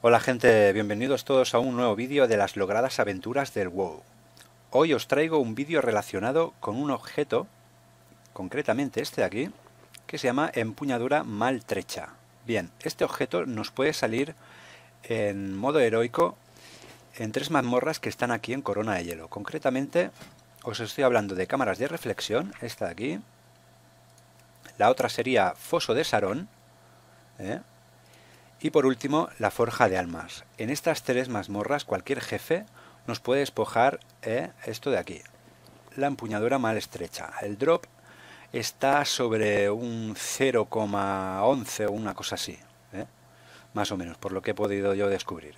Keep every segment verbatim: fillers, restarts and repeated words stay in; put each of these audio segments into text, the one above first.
Hola gente, bienvenidos todos a un nuevo vídeo de las logradas aventuras del WoW. Hoy os traigo un vídeo relacionado con un objeto, concretamente este de aquí, que se llama empuñadura maltrecha. Bien, este objeto nos puede salir en modo heroico en tres mazmorras que están aquí en corona de hielo. Concretamente os estoy hablando de cámaras de reflexión, esta de aquí. La otra sería Foso de Sarón, ¿eh? Y por último, La Forja de Almas. En estas tres mazmorras, cualquier jefe nos puede despojar eh, esto de aquí. La empuñadura maltrecha. El drop está sobre un cero coma once o una cosa así. Eh, más o menos, por lo que he podido yo descubrir.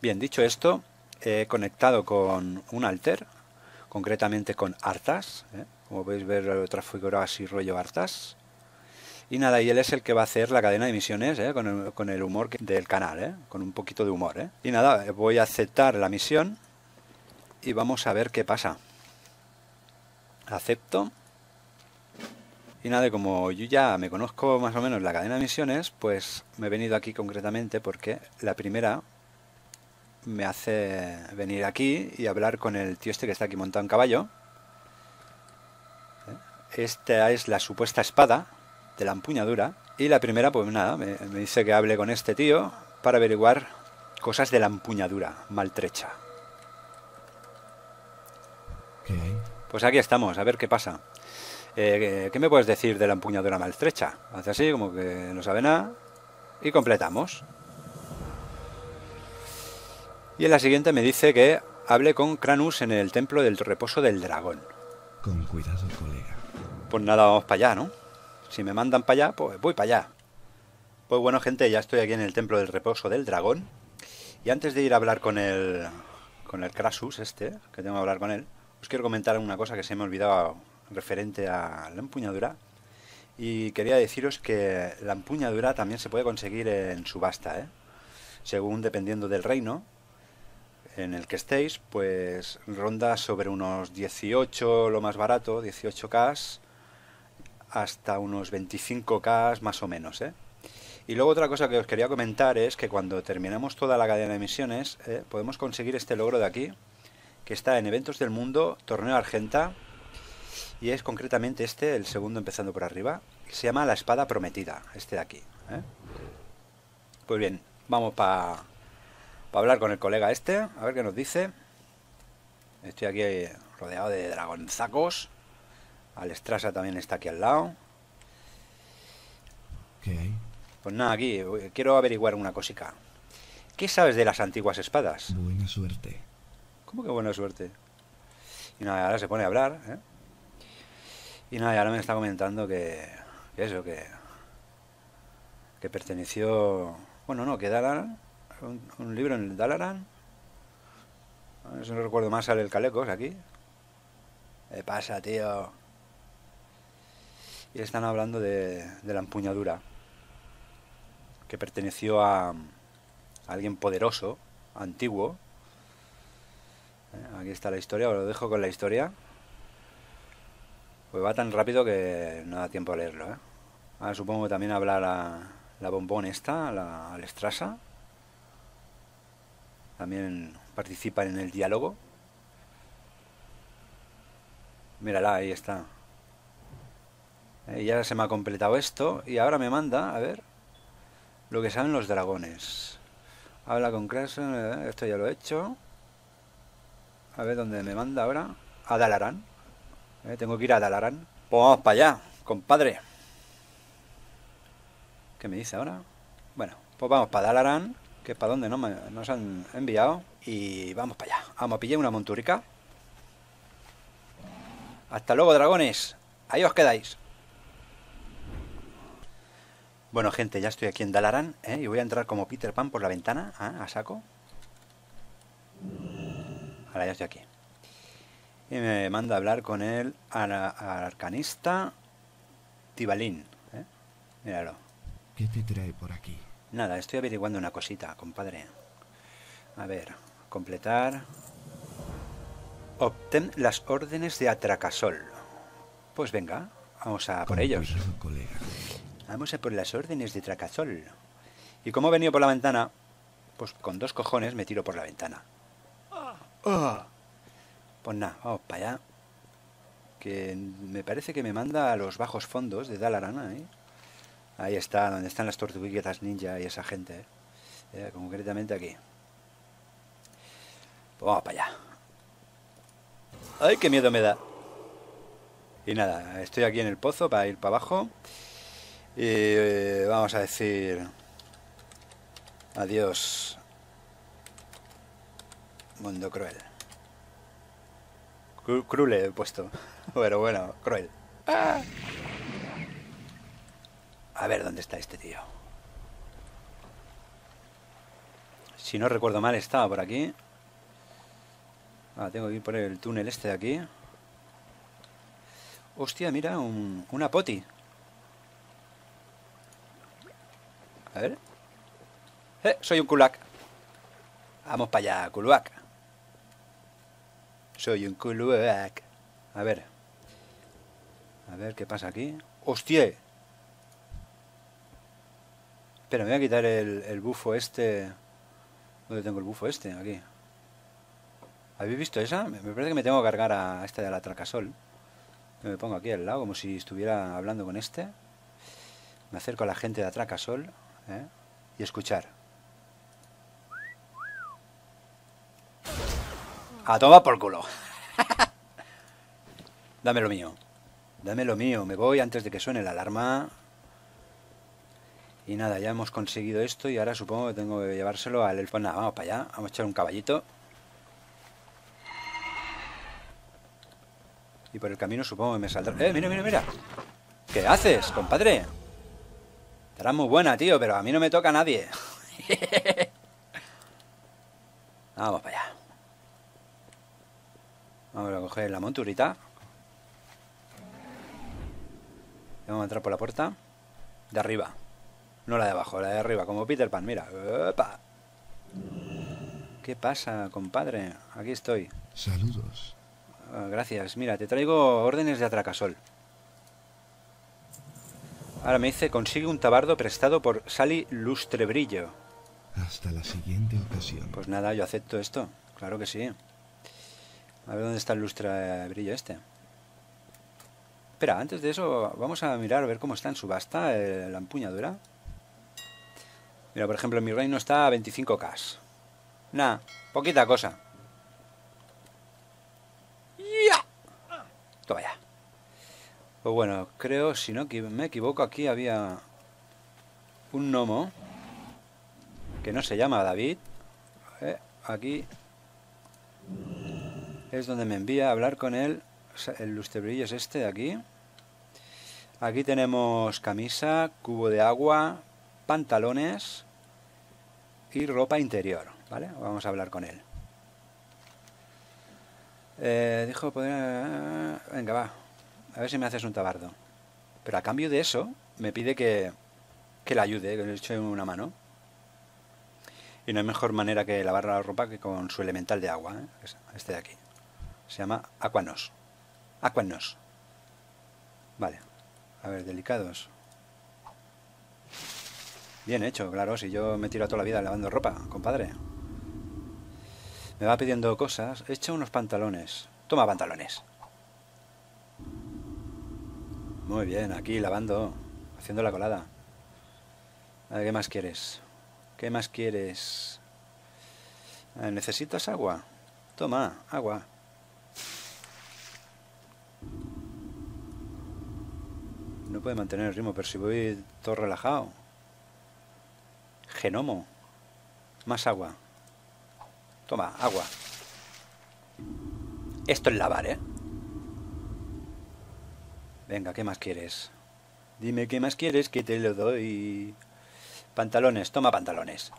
Bien, dicho esto, he eh, conectado con un alter, concretamente con Arthas. Eh, como podéis ver, otra figura así rollo Arthas. Y nada, y él es el que va a hacer la cadena de misiones, ¿eh? con, el, con el humor del canal, ¿eh? Con un poquito de humor. ¿eh? Y nada, voy a aceptar la misión y vamos a ver qué pasa. Acepto. Y nada, como yo ya me conozco más o menos la cadena de misiones, pues me he venido aquí concretamente porque la primera me hace venir aquí y hablar con el tío este que está aquí montado en caballo. ¿Eh? Esta es la supuesta espada de la empuñadura, y la primera, pues nada, me, me dice que hable con este tío para averiguar cosas de la empuñadura maltrecha. ¿Qué? Pues aquí estamos, a ver qué pasa. Eh, ¿Qué me puedes decir de la empuñadura maltrecha? Hace así, como que no sabe nada, y completamos. Y en la siguiente me dice que hable con Cranus en el Templo del Reposo del Dragón. Con cuidado, colega. Pues nada, vamos para allá, ¿no? Si me mandan para allá, pues voy para allá. Pues bueno, gente, ya estoy aquí en el Templo del Reposo del Dragón. Y antes de ir a hablar con el... con el Krasus este, que tengo que hablar con él, os quiero comentar una cosa que se me ha olvidado referente a la empuñadura. Y quería deciros que la empuñadura también se puede conseguir en subasta, ¿eh? Según, dependiendo del reino en el que estéis, pues ronda sobre unos dieciocho, lo más barato, dieciocho kas... hasta unos veinticinco kas más o menos, ¿eh? Y luego otra cosa que os quería comentar es que cuando terminamos toda la cadena de misiones, ¿eh? podemos conseguir este logro de aquí, que está en Eventos del Mundo, Torneo Argenta, y es concretamente este, el segundo empezando por arriba, que se llama La Espada Prometida, este de aquí, ¿eh? Pues bien, vamos para pa hablar con el colega este, a ver qué nos dice. Estoy aquí rodeado de dragonzacos. Alexstrasza también está aquí al lado. ¿Qué hay? Pues nada, aquí quiero averiguar una cosica. ¿Qué sabes de las antiguas espadas? Buena suerte. ¿Cómo que buena suerte? Y nada, ahora se pone a hablar, ¿eh? Y nada, ahora me está comentando que... que eso, que... que perteneció... Bueno, no, que Dalaran... Un, un libro en el Dalaran... Eso no recuerdo más, sale el Calecos aquí. ¿Qué pasa, tío? Y están hablando de, de la empuñadura que perteneció a, a alguien poderoso, antiguo. Aquí está la historia, os lo dejo con la historia. Pues va tan rápido que no da tiempo a leerlo, ¿eh? Ahora supongo que también habla la, la bombón esta, la Alexstrasza. También participan en el diálogo. Mírala, ahí está. Eh, ya se me ha completado esto. Y ahora me manda, a ver, lo que saben los dragones. Habla con Krasus, eh, esto ya lo he hecho. A ver dónde me manda ahora. A Dalaran. Eh, tengo que ir a Dalaran. Pues vamos para allá, compadre. ¿Qué me dice ahora? Bueno, pues vamos para Dalaran, que es para donde no me, nos han enviado. Y vamos para allá. Vamos a pillar una monturica. Hasta luego, dragones. Ahí os quedáis. Bueno, gente, ya estoy aquí en Dalaran, ¿eh? Y voy a entrar como Peter Pan por la ventana, ¿eh? A saco. Ahora ya estoy aquí. Y me manda a hablar con el ar arcanista Tibalín, ¿eh? Míralo. ¿Qué te trae por aquí? Nada, estoy averiguando una cosita, compadre. A ver, completar. Obtén las órdenes de Atracasol. Pues venga, vamos a por ellos. Colega. Vamos a por las órdenes de Tracazol. Y como he venido por la ventana, Pues con dos cojones me tiro por la ventana. Oh. Pues nada, vamos para allá. Que me parece que me manda a los bajos fondos de Dalaran, ¿eh? Ahí está, donde están las tortuguitas ninja y esa gente, ¿eh? Concretamente aquí. Pues vamos para allá. ¡Ay, qué miedo me da! Y nada, estoy aquí en el pozo para ir para abajo. Y eh, vamos a decir... Adiós, mundo cruel. Cru cruel he puesto. Pero bueno, cruel. ¡Ah! A ver dónde está este tío. Si no recuerdo mal, estaba por aquí. Ah, tengo que ir por el túnel este de aquí. Hostia, mira, un, una poti. A ver. Eh, soy un kulak. Vamos para allá, kulak. Soy un kulak. A ver. A ver qué pasa aquí. ¡Hostia! Espera, me voy a quitar el, el bufo este. ¿Dónde tengo el bufo este? Aquí. ¿Habéis visto esa? Me parece que me tengo que cargar a esta de la Tracazol. Yo me pongo aquí al lado como si estuviera hablando con este. Me acerco a la gente de Atracasol, ¿eh? Y escuchar. ¡A tomar por culo! Dame lo mío. Dame lo mío. Me voy antes de que suene la alarma. Y nada, ya hemos conseguido esto. Y ahora supongo que tengo que llevárselo al elfo. Nada, vamos para allá. Vamos a echar un caballito. Y por el camino supongo que me saldrá... ¡Eh, mira, mira, mira! ¿Qué haces, compadre? Estarás muy buena, tío, pero a mí no me toca a nadie. Vamos para allá. Vamos a coger la monturita. Vamos a entrar por la puerta. De arriba. No la de abajo, la de arriba, como Peter Pan, mira. ¡Opa! ¿Qué pasa, compadre? Aquí estoy. Saludos. Gracias, mira, te traigo órdenes de Atracasol. Ahora me dice, consigue un tabardo prestado por Sally Lustrebrillo. Hasta la siguiente ocasión. Pues nada, yo acepto esto, claro que sí. A ver dónde está el Lustrebrillo este. Espera, antes de eso vamos a mirar a ver cómo está en subasta eh, la empuñadura. Mira, por ejemplo, en mi reino está a veinticinco K. Nah, poquita cosa. Vaya. Pues bueno, creo, si no me equivoco, aquí había un gnomo que no se llama David. Eh, aquí es donde me envía a hablar con él. El Lustrebrillo es este de aquí. Aquí tenemos camisa, cubo de agua, pantalones y ropa interior, ¿vale? Vamos a hablar con él. Eh, dijo, poder... venga, va. A ver si me haces un tabardo. Pero a cambio de eso, me pide que, que le ayude, que le eche una mano. Y no hay mejor manera que lavar la ropa que con su elemental de agua, ¿eh? Este de aquí. Se llama Aquanos. Aquanos. Vale. A ver, delicados. Bien hecho, claro. Si yo me tiro toda la vida lavando ropa, compadre. Me va pidiendo cosas. He hecho unos pantalones. Toma pantalones. Muy bien, aquí lavando. Haciendo la colada. A ver, ¿qué más quieres? ¿Qué más quieres? Eh, ¿Necesitas agua? Toma, agua. No puede mantener el ritmo, pero si voy todo relajado. Genomo. Más agua. Toma, agua. Esto es lavar, ¿eh? Venga, ¿qué más quieres? Dime qué más quieres que te lo doy. Pantalones, toma pantalones.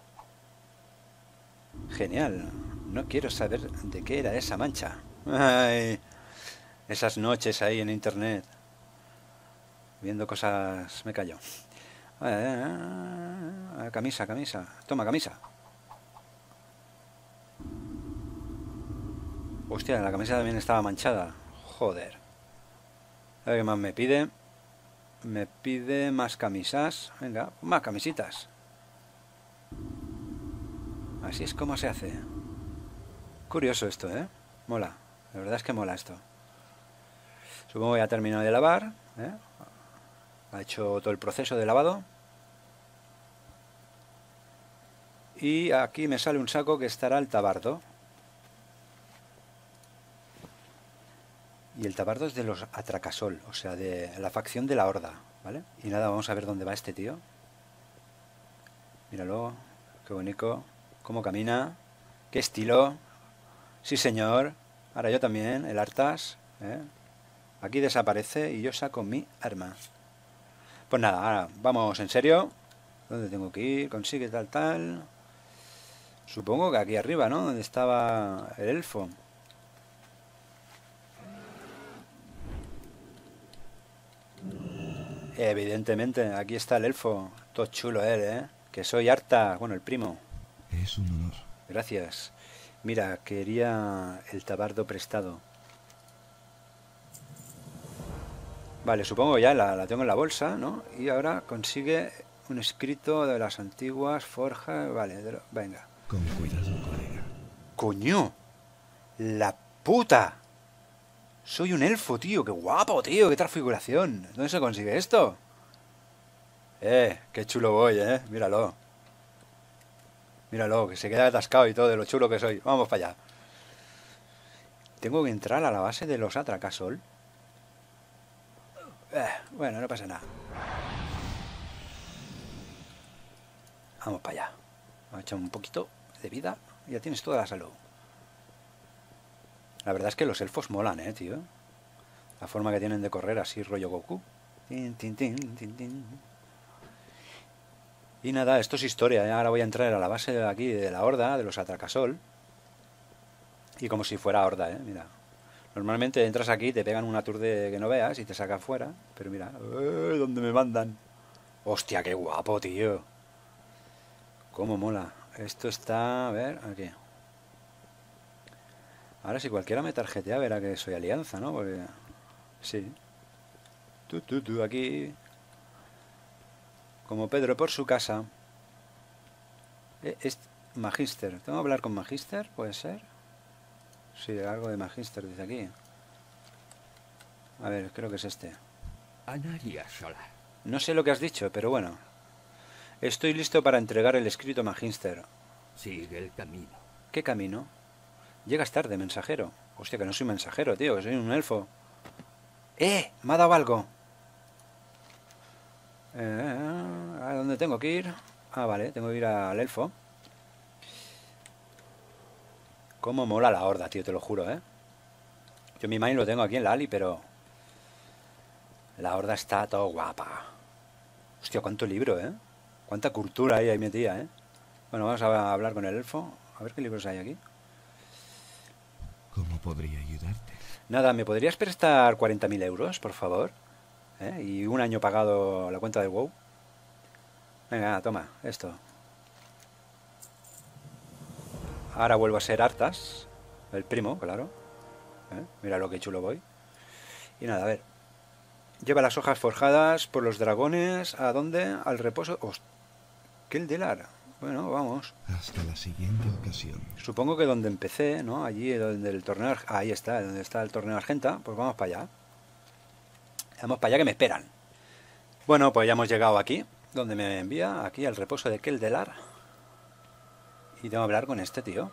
Genial. No quiero saber de qué era esa mancha. Ay, esas noches ahí en internet. Viendo cosas... Me callo. Ah, camisa, camisa. Toma, camisa. Hostia, la camisa también estaba manchada. Joder. A ver qué más me pide. Me pide más camisas. Venga, más camisitas. Así es como se hace. Curioso esto, ¿eh? Mola. La verdad es que mola esto. Supongo que ya ha terminado de lavar, ¿eh? Ha hecho todo el proceso de lavado. Y aquí me sale un saco que estará el tabardo. Y el tabardo es de los Atracasol, o sea, de la facción de la Horda, ¿vale? Y nada, vamos a ver dónde va este tío. Míralo, qué bonito, cómo camina, qué estilo. Sí, señor. Ahora yo también, el Arthas, ¿eh? Aquí desaparece y yo saco mi arma. Pues nada, ahora vamos en serio. ¿Dónde tengo que ir? Consigue tal, tal. Supongo que aquí arriba, ¿no? Donde estaba el elfo. Evidentemente, aquí está el elfo. Todo chulo él, ¿eh? Que soy Arthas, bueno, el primo. Es un honor. Gracias. Mira, quería el tabardo prestado. Vale, supongo ya la, la tengo en la bolsa, ¿no? Y ahora consigue un escrito de las antiguas forjas. Vale, de lo, venga. Con cuidado, colega. ¡Coño! ¡La puta! Soy un elfo, tío. ¡Qué guapo, tío! ¡Qué transfiguración! ¿Dónde se consigue esto? Eh, qué chulo voy, eh. Míralo. Míralo, que se queda atascado y todo de lo chulo que soy. Vamos para allá. Tengo que entrar a la base de los Atracasol. Eh, bueno, no pasa nada. Vamos para allá. Vamos a echar un poquito de vida. Ya tienes toda la salud. La verdad es que los elfos molan, eh, tío. La forma que tienen de correr así, rollo Goku. Tin, tin, tin, tin, tin. Y nada, esto es historia, ¿eh? Ahora voy a entrar a la base de aquí, de la Horda, de los Atracasol. Y como si fuera Horda, eh, mira. Normalmente entras aquí, te pegan una turde que no veas y te sacan fuera. Pero mira, ¡eh! ¿Dónde me mandan? ¡Hostia, qué guapo, tío! ¡Cómo mola! Esto está... a ver, aquí. Ahora si cualquiera me tarjetea verá que soy alianza, ¿no? Porque... sí. Tú, tú, tú, aquí. Como Pedro por su casa. Eh, es Magister. ¿Tengo que hablar con Magister? ¿Puede ser? Sí, algo de Magister dice aquí. A ver, creo que es este. No sé lo que has dicho, pero bueno. Estoy listo para entregar el escrito Magister. Sigue el camino. ¿Qué camino? Llegas tarde, mensajero. Hostia, que no soy mensajero, tío, que soy un elfo. ¡Eh! Me ha dado algo. Eh, ¿A dónde tengo que ir? Ah, vale, tengo que ir al elfo. Cómo mola la Horda, tío, te lo juro, ¿eh? Yo mi main lo tengo aquí en la Ali, pero... la Horda está todo guapa. Hostia, cuánto libro, ¿eh? Cuánta cultura hay ahí metida, ¿eh? Bueno, vamos a hablar con el elfo. A ver qué libros hay aquí. ¿Cómo podría ayudarte? Nada, ¿me podrías prestar cuarenta mil euros, por favor? ¿Eh? Y un año pagado la cuenta de WoW. Venga, toma, esto. Ahora vuelvo a ser Arthas, el primo, claro. ¿Eh? Mira lo que chulo voy. Y nada, a ver. Lleva las hojas forjadas por los dragones. ¿A dónde? Al reposo. Host... Quel'Delar. Bueno, vamos. Hasta la siguiente ocasión. Supongo que donde empecé, ¿no? Allí donde el torneo... Ar... ahí está, donde está el torneo Argenta. Pues vamos para allá. Vamos para allá que me esperan. Bueno, pues ya hemos llegado aquí. Donde me envía, aquí al reposo de Quel'Delar. Y tengo que hablar con este tío.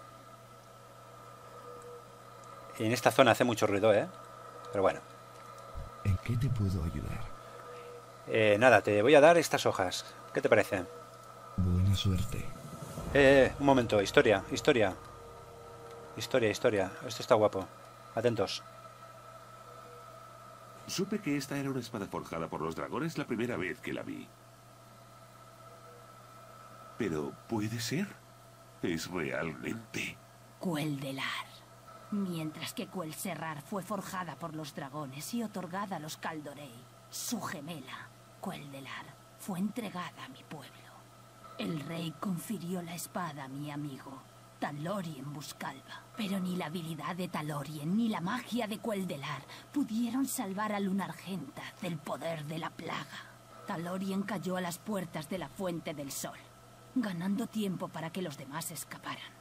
Y en esta zona hace mucho ruido, ¿eh? Pero bueno. ¿En qué te puedo ayudar? Eh, nada, te voy a dar estas hojas. ¿Qué te parece? Buena suerte. Eh, eh, un momento. Historia, historia. Historia, historia. Esto está guapo. Atentos. Supe que esta era una espada forjada por los dragones la primera vez que la vi. Pero, ¿puede ser? Es realmente... Quel'Delar. Mientras que Quel'Serrar fue forjada por los dragones y otorgada a los Kaldorei, su gemela, Quel'Delar, fue entregada a mi pueblo. El rey confirió la espada a mi amigo, Thalorien Buscalba. Pero ni la habilidad de Thalorien ni la magia de Quel'Delar pudieron salvar a Lunargenta del poder de la plaga. Thalorien cayó a las puertas de la Fuente del Sol. ganando tiempo para que los demás escaparan.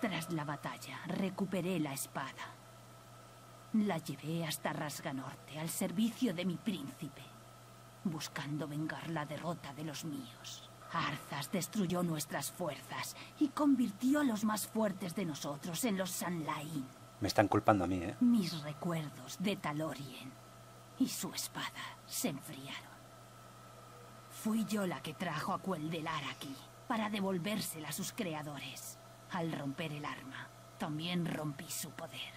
Tras la batalla, recuperé la espada. La llevé hasta Rasganorte, al servicio de mi príncipe, buscando vengar la derrota de los míos. Arthas destruyó nuestras fuerzas y convirtió a los más fuertes de nosotros en los Sanlaín. Me están culpando a mí, ¿eh? Mis recuerdos de Thalorien y su espada se enfriaron. Fui yo la que trajo a Quel'Delar aquí para devolvérsela a sus creadores. Al romper el arma, también rompí su poder.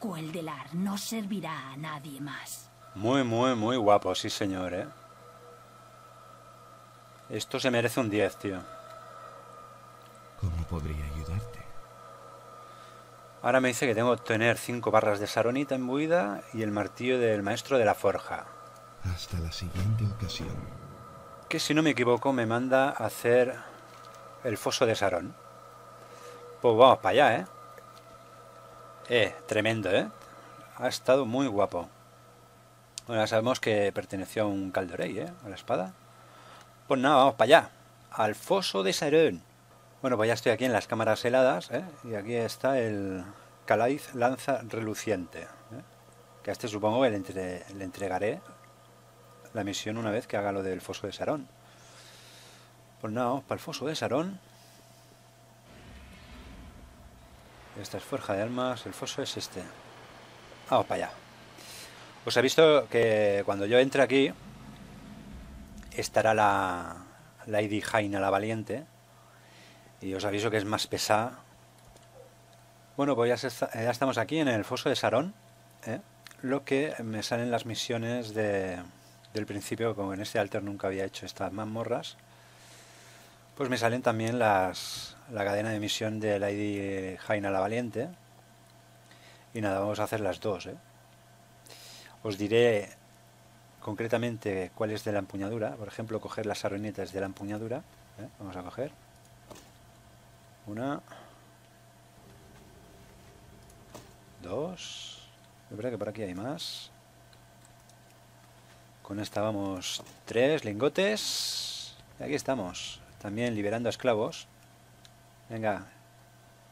Quel'Delar no servirá a nadie más. Muy, muy, muy guapo, sí señor, ¿eh? Esto se merece un diez, tío. ¿Cómo podría ayudarte? Ahora me dice que tengo que obtener cinco barras de saronita embuida y el martillo del maestro de la forja. Hasta la siguiente ocasión. Que si no me equivoco me manda a hacer el foso de Sarón. Pues vamos para allá, ¿eh? Eh, tremendo, ¿eh? Ha estado muy guapo. Bueno, ya sabemos que perteneció a un Kaldorei, ¿eh? A la espada. Pues nada, vamos para allá, al foso de Sarón. Bueno, pues ya estoy aquí en las cámaras heladas, ¿eh? Y aquí está el Caladis Lanza Reluciente, ¿eh? Que a este supongo que le, entre... le entregaré la misión una vez que haga lo del foso de Sarón. Pues nada, vamos para el foso de Sarón. Esta es Forja de Almas, el foso es este. Vamos para allá. Os he visto que cuando yo entre aquí estará la Lady Jaina la Valiente. Y os aviso que es más pesada. Bueno, pues ya, se está, ya estamos aquí en el foso de Sarón, ¿eh? Lo que me salen las misiones de, del principio, como en este altar nunca había hecho estas mazmorras. Pues me salen también las, la cadena de misión de Lady Jaina la Valiente. Y nada, vamos a hacer las dos, ¿eh? Os diré concretamente cuál es de la empuñadura. Por ejemplo, coger las saronitas de la empuñadura, ¿eh? Vamos a coger una, dos. Es verdad que por aquí hay más. Con esta vamos tres lingotes. Y aquí estamos, también liberando a esclavos. Venga,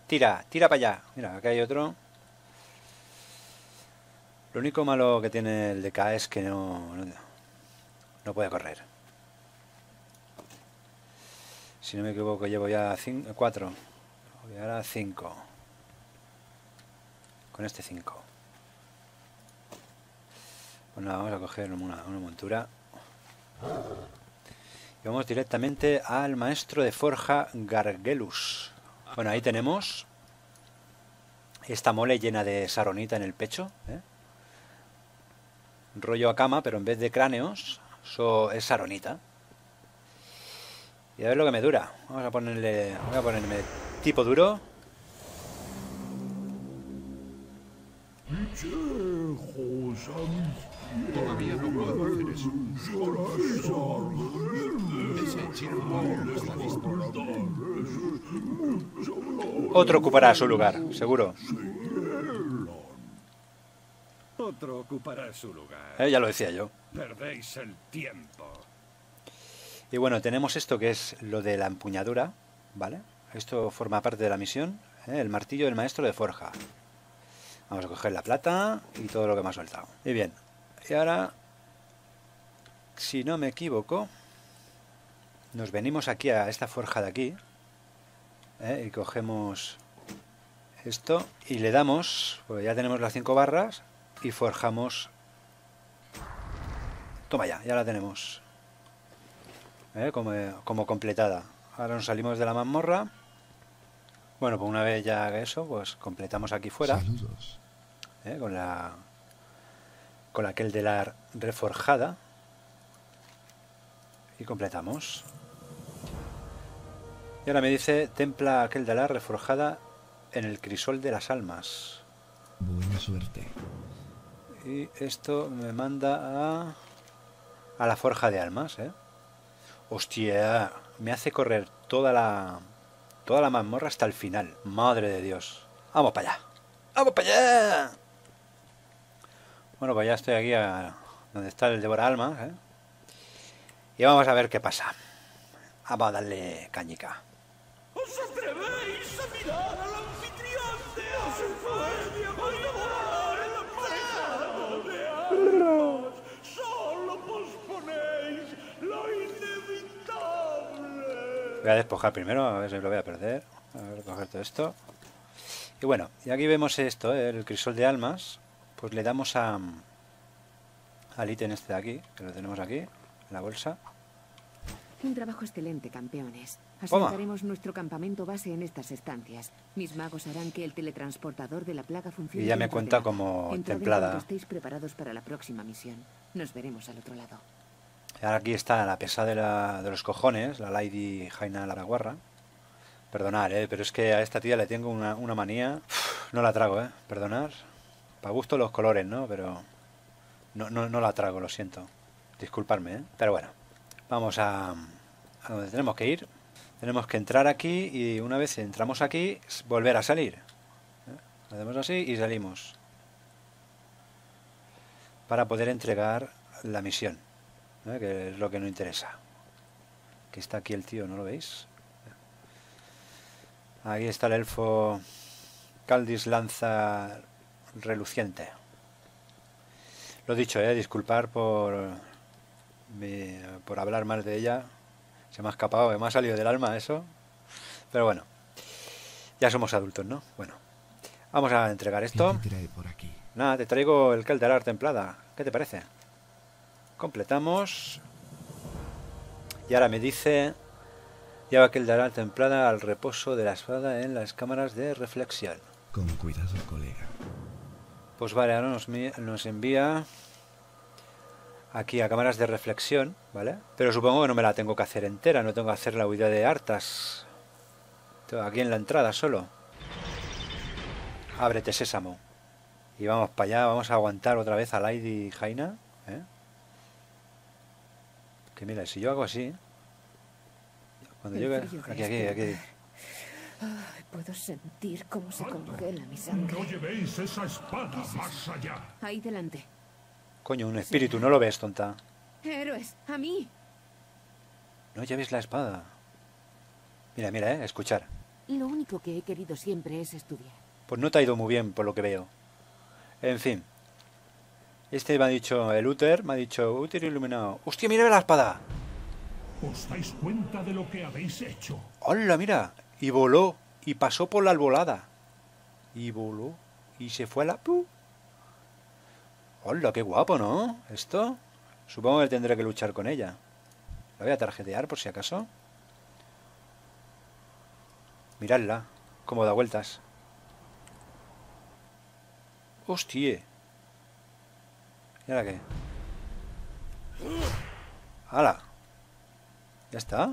tira, tira para allá. Mira, acá hay otro. Lo único malo que tiene el D K es que no, no, no puede correr. Si no me equivoco, llevo ya cuatro. Voy a llegar a cinco. Con este cinco. Bueno, vamos a coger una, una montura. Y vamos directamente al maestro de forja Gargelus. Bueno, ahí tenemos esta mole llena de saronita en el pecho, ¿eh? Rollo a cama, pero en vez de cráneos, eso es saronita. Y a ver lo que me dura. Vamos a ponerle. Voy a ponerme tipo duro. Todavía no puedo hacer eso. Otro ocupará su lugar, seguro. Otro ocupará su lugar. Eh, ya lo decía yo. Perdéis el tiempo. Y bueno, tenemos esto que es lo de la empuñadura, ¿vale? Esto forma parte de la misión, ¿eh? El martillo del maestro de forja. Vamos a coger la plata y todo lo que me ha soltado. Y bien, y ahora, si no me equivoco, nos venimos aquí a esta forja de aquí, ¿eh? Y cogemos esto y le damos, pues ya tenemos las cinco barras. Y forjamos. Toma ya, ya la tenemos, ¿eh? como, como completada. Ahora nos salimos de la mazmorra. Bueno, pues una vez ya eso, pues completamos aquí fuera, ¿eh? Con la Con la Quel'Delar reforjada. Y completamos. Y ahora me dice: templa Quel'Delar reforjada en el crisol de las almas. Buena suerte. Y esto me manda a, a la forja de almas, ¿eh? Hostia, me hace correr toda la toda la mazmorra hasta el final. Madre de Dios. Vamos para allá. Vamos para allá. Bueno, pues ya estoy aquí a donde está el Devora Almas, ¿eh? Y vamos a ver qué pasa. Vamos a darle cañica. ¿Os atrevéis a mirar al anfitrión de Osenfuerdia para devorar el aparejado de almas? Solo posponéis lo inevitable. Voy a despojar primero, a ver si lo voy a perder. A ver, coger todo esto. Y bueno, y aquí vemos esto, ¿eh? El crisol de almas. Pues le damos a al ítem este de aquí, que lo tenemos aquí, en la bolsa. Un trabajo excelente, campeones. Asentaremos nuestro campamento base en estas estancias. Mis magos harán que el teletransportador de la plaga funcione. Y ya me cuenta como templada. Estéis preparados para la próxima misión. Nos veremos al otro lado. Y ahora aquí está la pesada de, la, de los cojones, la Lady Jaina Laraguarra. Perdonad, eh, pero es que a esta tía le tengo una, una manía. Uf, no la trago, eh. Perdonad. Para gusto los colores, ¿no? Pero no, no, no la trago, lo siento. Disculpadme, ¿eh? Pero bueno, vamos a, a donde tenemos que ir. Tenemos que entrar aquí y una vez entramos aquí, volver a salir. ¿Eh? Hacemos así y salimos. Para poder entregar la misión, ¿eh? Que es lo que nos interesa. Que está aquí el tío, ¿no lo veis? Aquí está el elfo Caladis Lanza Reluciente. Lo dicho, eh, disculpar por mi, por hablar más de ella. Se me ha escapado, me ha salido del alma eso. Pero bueno, ya somos adultos, ¿no? Bueno, vamos a entregar esto. ¿Qué te trae por aquí? Nada, te traigo el Quel'Delar templada. ¿Qué te parece? Completamos. Y ahora me dice: lleva Quel'Delar templada al reposo de la espada en las cámaras de reflexión. Con cuidado, colega. Pues vale, ahora nos, nos envía aquí a cámaras de reflexión, ¿vale? Pero supongo que no me la tengo que hacer entera, no tengo que hacer la huida de Arthas. Aquí en la entrada solo. Ábrete, sésamo. Y vamos para allá, vamos a aguantar otra vez a Lady Jaina, ¿eh? Que mira, si yo hago así... Cuando yo... Aquí, aquí, aquí. Ay, puedo sentir cómo se congela mi sangre. No llevéis esa espada es más allá. Ahí delante. Coño, un espíritu, no lo ves, tonta. Héroes, a mí. No llevéis la espada. Mira, mira, eh, escuchar. Lo único que he querido siempre es estudiar. Pues no te ha ido muy bien, por lo que veo. En fin. Este me ha dicho el úter, me ha dicho útero iluminado. ¡Hostia, mira la espada! ¿Os dais cuenta de lo que habéis hecho? ¡Hola, mira! Y voló, y pasó por la albolada. Y voló, y se fue a la... ¡Pu! ¡Hola, qué guapo!, ¿no? Esto... Supongo que tendré que luchar con ella. La voy a tarjetear, por si acaso. Miradla, cómo da vueltas. ¡Hostia! ¿Y ahora qué? ¡Hala! ¿Ya está?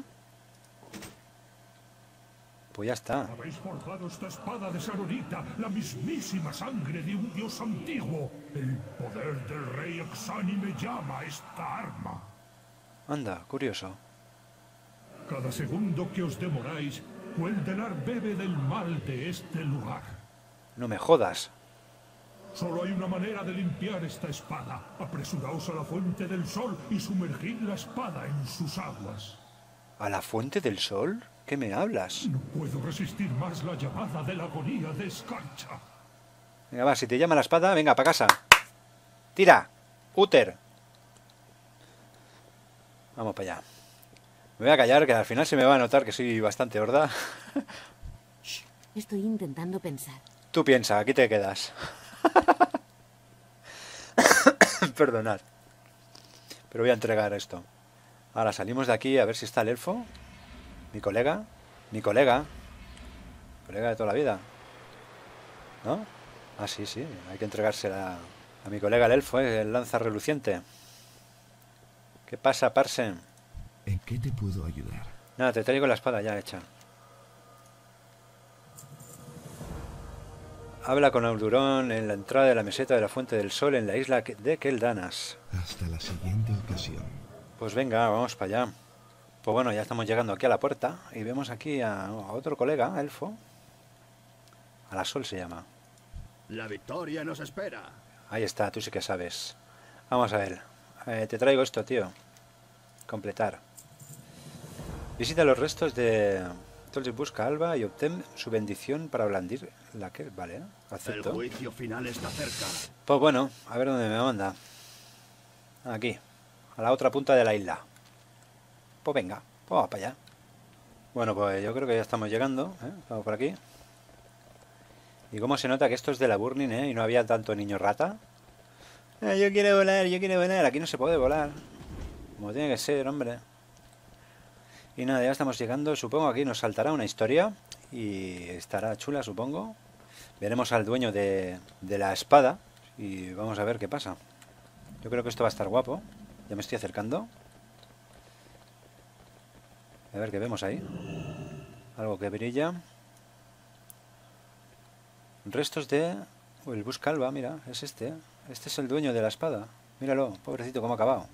Pues ya está. Habéis forjado esta espada de Saronita, la mismísima sangre de un dios antiguo. El poder del rey Exánime llama esta arma. Anda, curioso. Cada segundo que os demoráis, Quel'Delar bebe del mal de este lugar. No me jodas. Solo hay una manera de limpiar esta espada. Apresuraos a la Fuente del Sol y sumergid la espada en sus aguas. ¿A la Fuente del Sol? ¿Qué me hablas? No puedo resistir más la llamada de la agonía de Escarcha. Venga, va, si te llama la espada, venga, para casa. Tira, úter. Vamos para allá. Me voy a callar, que al final se me va a notar que soy bastante horda. Estoy intentando pensar. Tú piensa, aquí te quedas. Perdonad. Pero voy a entregar esto. Ahora salimos de aquí a ver si está el elfo. Mi colega, mi colega, colega de toda la vida, ¿no? Ah, sí, sí, hay que entregársela a mi colega el elfo, ¿eh? El lanza reluciente. ¿Qué pasa, Parsen? ¿En qué te puedo ayudar? Nada, te traigo la espada ya hecha. Habla con Audurón en la entrada de la meseta de la Fuente del Sol en la isla de Keldanas. Hasta la siguiente ocasión. Pues venga, vamos para allá. Pues bueno, ya estamos llegando aquí a la puerta y vemos aquí a, a otro colega, elfo. Atracasol se llama. La victoria nos espera. Ahí está, tú sí que sabes. Vamos a ver. Eh, te traigo esto, tío. Completar. Visita los restos de Thalorien Buscalba y obtén su bendición para blandir la que... Vale, acepto. El juicio final está cerca. Pues bueno, a ver dónde me manda. Aquí, a la otra punta de la isla. Pues venga, pues vamos para allá. Bueno, pues yo creo que ya estamos llegando, ¿eh? Vamos por aquí. Y cómo se nota que esto es de la Burning, ¿eh? Y no había tanto niño rata. Eh, yo quiero volar, yo quiero volar. Aquí no se puede volar. Como tiene que ser, hombre. Y nada, ya estamos llegando. Supongo aquí nos saltará una historia. Y estará chula, supongo. Veremos al dueño de, de la espada. Y vamos a ver qué pasa. Yo creo que esto va a estar guapo. Ya me estoy acercando. A ver qué vemos ahí. Algo que brilla. Restos de... Uy, el Buscalba, mira, es este. Este es el dueño de la espada. Míralo, pobrecito, cómo ha acabado.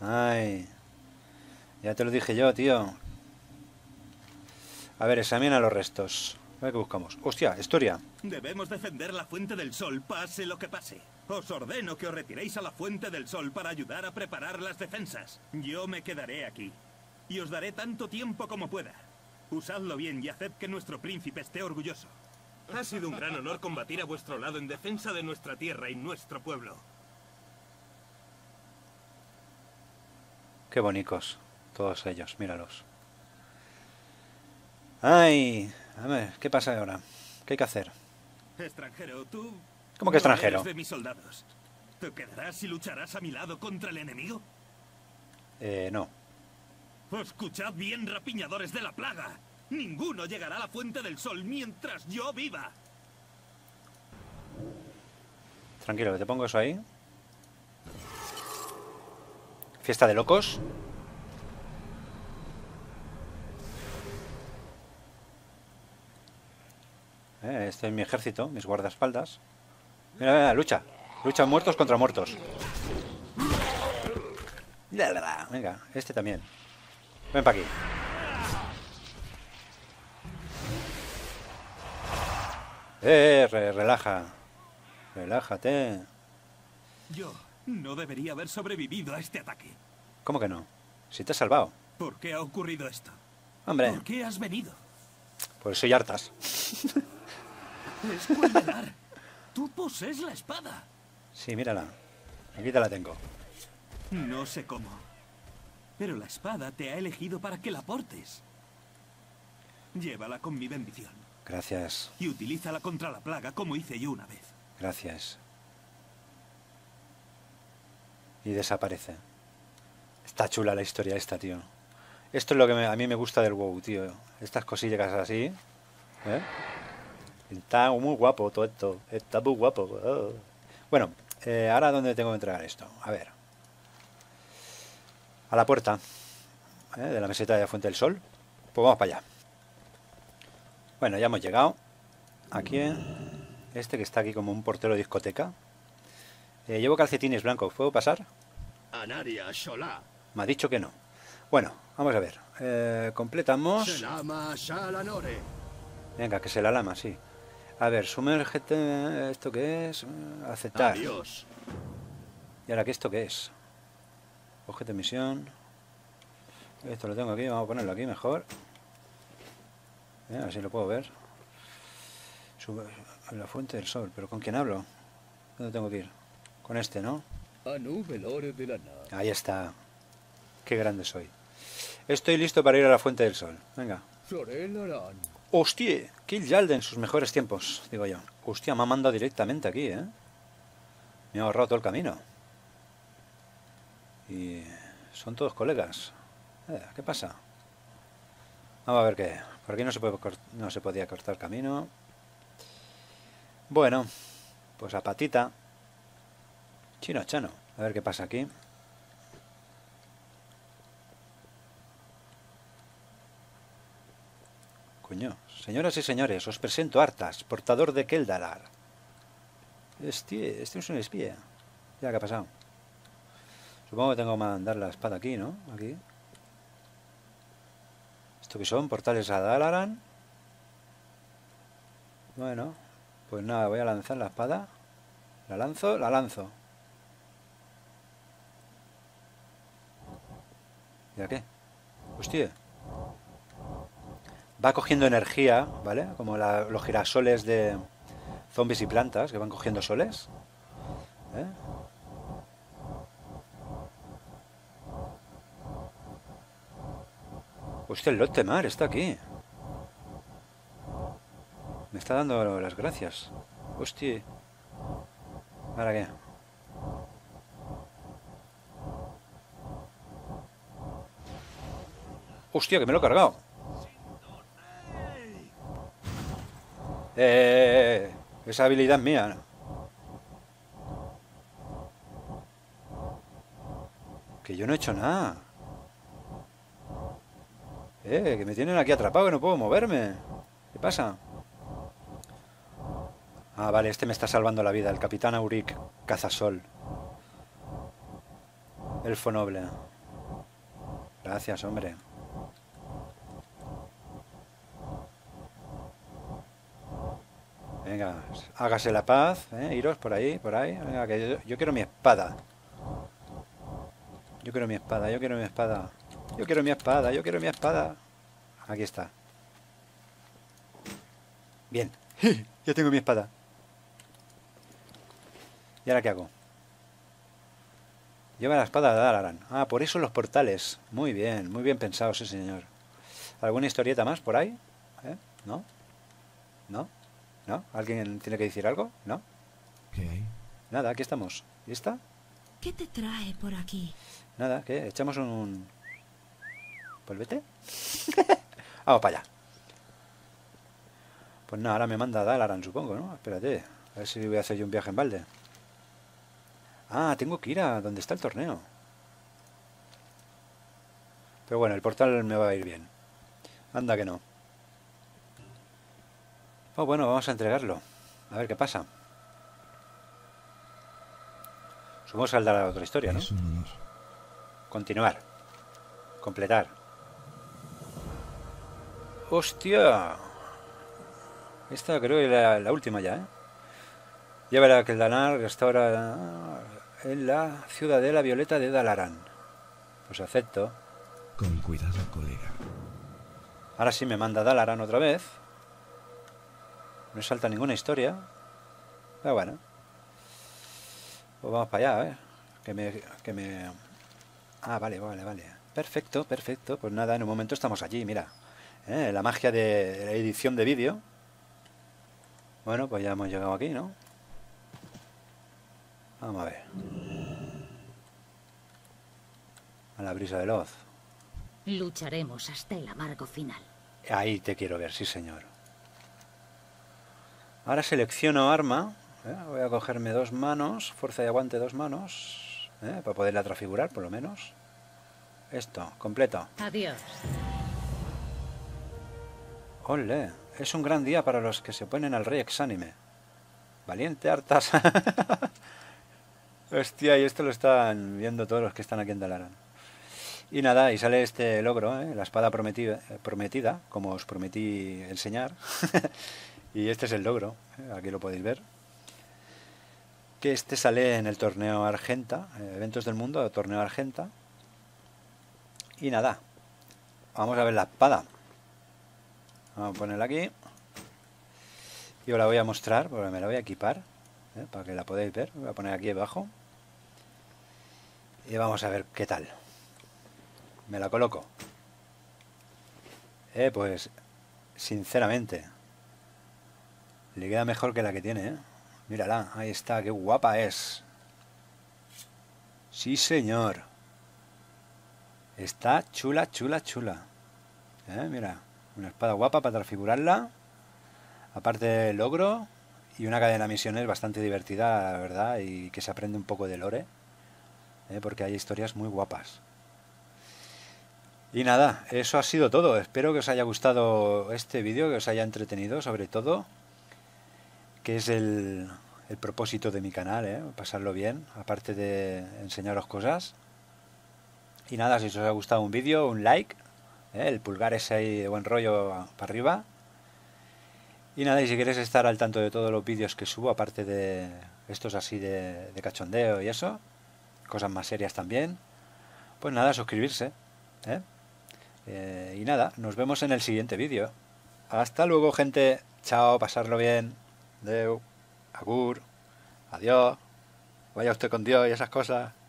Ay. Ya te lo dije yo, tío. A ver, examina los restos. A ver qué buscamos. ¡Hostia, historia! Debemos defender la Fuente del Sol, pase lo que pase. Os ordeno que os retiréis a la Fuente del Sol para ayudar a preparar las defensas. Yo me quedaré aquí. Y os daré tanto tiempo como pueda. Usadlo bien y haced que nuestro príncipe esté orgulloso. Ha sido un gran honor combatir a vuestro lado en defensa de nuestra tierra y nuestro pueblo. Qué bonitos todos ellos, míralos. ¡Ay! A ver, ¿qué pasa ahora? ¿Qué hay que hacer? Extranjero, tú... ¿Cómo que extranjero? Eres de mis soldados. ¿Te quedarás y lucharás a mi lado contra el enemigo? Eh, no. Escuchad bien, rapiñadores de la plaga. Ninguno llegará a la Fuente del Sol mientras yo viva. Tranquilo, que te pongo eso ahí. Fiesta de locos. Eh, este es mi ejército, mis guardaespaldas. Mira, mira, lucha. Lucha muertos contra muertos. Venga, este también. Ven para aquí. Eh, re, relaja. Relájate. Yo no debería haber sobrevivido a este ataque. ¿Cómo que no? Si te has salvado. ¿Por qué ha ocurrido esto? Hombre. ¿Por qué has venido? Pues soy Arthas. Es Quel'Delar. Tú posees la espada. Sí, mírala. Aquí te la tengo. No sé cómo. Pero la espada te ha elegido para que la portes. Llévala con mi bendición. Gracias. Y utilízala contra la plaga como hice yo una vez. Gracias. Y desaparece. Está chula la historia esta, tío. Esto es lo que me, a mí me gusta del WoW, tío. Estas cosillas así. ¿Eh? Está muy guapo todo esto. Está muy guapo. Oh. Bueno, eh, ahora ¿dónde tengo que entregar esto? A ver. A la puerta, ¿eh? De la meseta de la Fuente del Sol. Pues vamos para allá. Bueno, ya hemos llegado. Aquí, este que está aquí como un portero de discoteca. Eh, llevo calcetines blancos. ¿Puedo pasar? Me ha dicho que no. Bueno, vamos a ver. Eh, completamos. Venga, que se la lama, sí. A ver, sumérgete. ¿Esto qué es? Aceptar. Adiós. ¿Y ahora qué esto qué es? Objeto de misión. Esto lo tengo aquí, vamos a ponerlo aquí mejor. Eh, así lo puedo ver. Sube la Fuente del Sol, pero ¿con quién hablo? ¿Dónde tengo que ir? Con este, ¿no? Ahí está. Qué grande soy. Estoy listo para ir a la Fuente del Sol. Venga. Hostia, Kill Yalden en sus mejores tiempos, digo yo. Hostia, me ha mandado directamente aquí, ¿eh? Me ha ahorrado todo el camino. Y son todos colegas. Eh, ¿Qué pasa? Vamos a ver qué. Por aquí no se, puede no se podía cortar camino. Bueno, pues a patita. Chino, chano. A ver qué pasa aquí. Coño. Señoras y señores, os presento a Arthas, portador de Quel'Delar. Este, este es un espía. Ya, ¿qué ha pasado? Supongo que tengo que mandar la espada aquí, ¿no? Aquí. ¿Esto qué son? Portales a Dalaran. Bueno, pues nada, voy a lanzar la espada. La lanzo, la lanzo. ¿Ya qué? Hostia. Va cogiendo energía, ¿vale? Como la, los girasoles de zombies y plantas que van cogiendo soles. ¿Eh? Hostia, el lote mar está aquí. Me está dando las gracias. Hostia. ¿Ahora qué? Hostia, que me lo he cargado. Eh, eh, eh, eh. Esa habilidad es mía. Que yo no he hecho nada. Eh, que me tienen aquí atrapado, que no puedo moverme. ¿Qué pasa? Ah, vale, este me está salvando la vida. El capitán Auric Cazasol. Elfo noble. Gracias, hombre. Venga, hágase la paz, ¿eh? Iros por ahí, por ahí. Venga, que yo, yo quiero mi espada. Yo quiero mi espada, yo quiero mi espada. Yo quiero mi espada, yo quiero mi espada. Aquí está. Bien. Yo tengo mi espada. ¿Y ahora qué hago? Lleva la espada de Dalaran. Ah, por eso los portales. Muy bien, muy bien pensado, sí señor. ¿Alguna historieta más por ahí? ¿Eh? ¿No? ¿No? ¿No? ¿Alguien tiene que decir algo? ¿No? ¿Qué? Nada, aquí estamos. ¿Lista? ¿Qué te trae por aquí? Nada, ¿qué? Echamos un... ¿Polvete? Vamos para allá. Pues nada, ahora me manda a Dalaran, supongo, ¿no? Espérate, a ver si voy a hacer yo un viaje en balde. Ah, tengo que ir a donde está el torneo. Pero bueno, el portal me va a ir bien. Anda que no. Oh, bueno, vamos a entregarlo. A ver qué pasa. Supongo que saldrá la otra historia, ¿no? Continuar. Completar. ¡Hostia! Esta creo que es la, la última ya, ¿eh? Lleva la Quel'Delar restaura en la ciudadela violeta de Dalaran. Pues acepto. Con cuidado, colega. Ahora sí me manda Dalaran otra vez. No salta ninguna historia. Pero bueno. Pues vamos para allá, a ver. Que me, que me... Ah, vale, vale, vale. Perfecto, perfecto. Pues nada, en un momento estamos allí, mira. ¿Eh? La magia de la edición de vídeo. Bueno, pues ya hemos llegado aquí, ¿no? Vamos a ver. A la brisa de Loz. Lucharemos hasta el amargo final. Ahí te quiero ver, sí señor. Ahora selecciono arma. ¿Eh? Voy a cogerme dos manos. Fuerza y aguante dos manos. ¿Eh? Para poderla transfigurar, por lo menos. Esto, completo. Adiós. Ole. Es un gran día para los que se oponen al rey Exánime. Valiente Arthas. Hostia, y esto lo están viendo todos los que están aquí en Dalaran. Y nada, y sale este logro, ¿eh? La espada prometida, prometida, como os prometí enseñar. Y este es el logro, ¿eh? Aquí lo podéis ver. Que este sale en el torneo Argenta, eh, eventos del mundo, torneo Argenta. Y nada, vamos a ver la espada. Vamos a ponerla aquí. Y os la voy a mostrar, porque me la voy a equipar, ¿eh? Para que la podáis ver. Voy a poner aquí abajo. Y vamos a ver qué tal. Me la coloco. Eh, pues, sinceramente, le queda mejor que la que tiene, ¿eh? Mírala, ahí está, qué guapa es. Sí, señor. Está chula, chula, chula. Eh, mira. Una espada guapa para transfigurarla. Aparte del logro. Y una cadena de misiones bastante divertida, la verdad. Y que se aprende un poco de lore, ¿eh? Porque hay historias muy guapas. Y nada, eso ha sido todo. Espero que os haya gustado este vídeo, que os haya entretenido, sobre todo. Que es el, el propósito de mi canal, ¿eh? Pasarlo bien, aparte de enseñaros cosas. Y nada, si os ha gustado un vídeo, un like. ¿Eh? El pulgar ese ahí de buen rollo para arriba. Y nada, y si quieres estar al tanto de todos los vídeos que subo, aparte de Esto es así de, de cachondeo y eso. Cosas más serias también. Pues nada, suscribirse. ¿eh? Eh, y nada, nos vemos en el siguiente vídeo. Hasta luego, gente. Chao, pasarlo bien. Deu. Agur. Adiós. Vaya usted con Dios y esas cosas.